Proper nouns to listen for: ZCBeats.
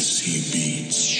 ZCBeats.